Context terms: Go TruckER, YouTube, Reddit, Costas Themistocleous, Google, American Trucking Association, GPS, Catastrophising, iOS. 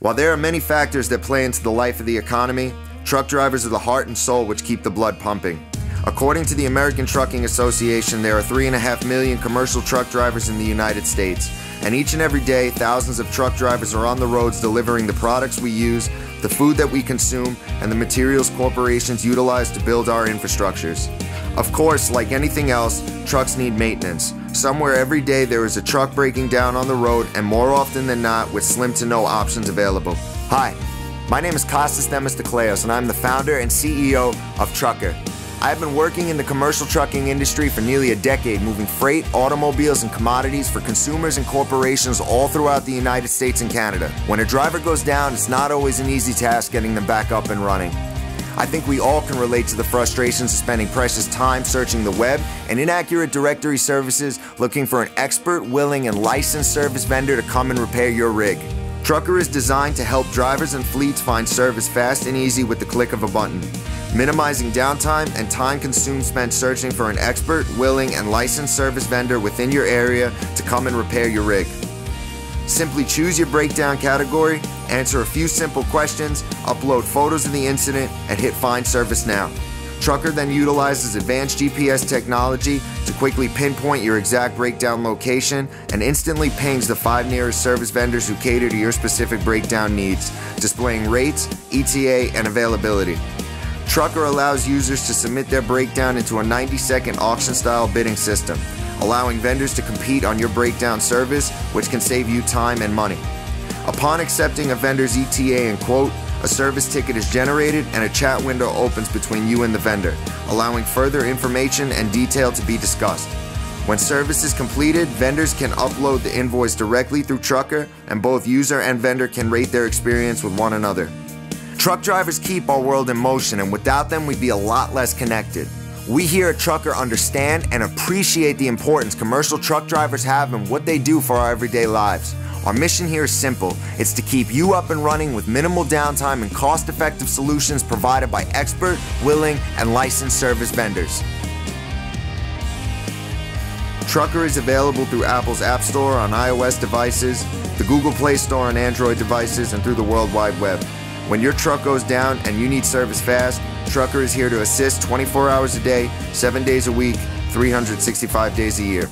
While there are many factors that play into the life of the economy, truck drivers are the heart and soul which keep the blood pumping. According to the American Trucking Association, there are 3.5 million commercial truck drivers in the United States, and each and every day, thousands of truck drivers are on the roads delivering the products we use, the food that we consume, and the materials corporations utilize to build our infrastructures. Of course, like anything else, trucks need maintenance. Somewhere every day there is a truck breaking down on the road, and more often than not, with slim to no options available. Hi, my name is Costas Themistocleous, and I'm the founder and CEO of Trucker. I've been working in the commercial trucking industry for nearly a decade, moving freight, automobiles, and commodities for consumers and corporations all throughout the United States and Canada. When a driver goes down, it's not always an easy task getting them back up and running. I think we all can relate to the frustrations of spending precious time searching the web and inaccurate directory services, looking for an expert, willing, and licensed service vendor to come and repair your rig. Trucker is designed to help drivers and fleets find service fast and easy with the click of a button, minimizing downtime and time consumed spent searching for an expert, willing, and licensed service vendor within your area to come and repair your rig. Simply choose your breakdown category, answer a few simple questions, upload photos of the incident, and hit Find Service Now. Trucker then utilizes advanced GPS technology to quickly pinpoint your exact breakdown location and instantly pings the 5 nearest service vendors who cater to your specific breakdown needs, displaying rates, ETA, and availability. Trucker allows users to submit their breakdown into a 90-second auction-style bidding system, allowing vendors to compete on your breakdown service, which can save you time and money. Upon accepting a vendor's ETA and quote, a service ticket is generated and a chat window opens between you and the vendor, allowing further information and detail to be discussed. When service is completed, vendors can upload the invoice directly through Trucker, and both user and vendor can rate their experience with one another. Truck drivers keep our world in motion, and without them we'd be a lot less connected. We here at Trucker understand and appreciate the importance commercial truck drivers have and what they do for our everyday lives. Our mission here is simple. It's to keep you up and running with minimal downtime and cost-effective solutions provided by expert, willing, and licensed service vendors. Trucker is available through Apple's App Store on iOS devices, the Google Play Store on Android devices, and through the World Wide Web. When your truck goes down and you need service fast, Trucker is here to assist 24 hours a day, 7 days a week, 365 days a year.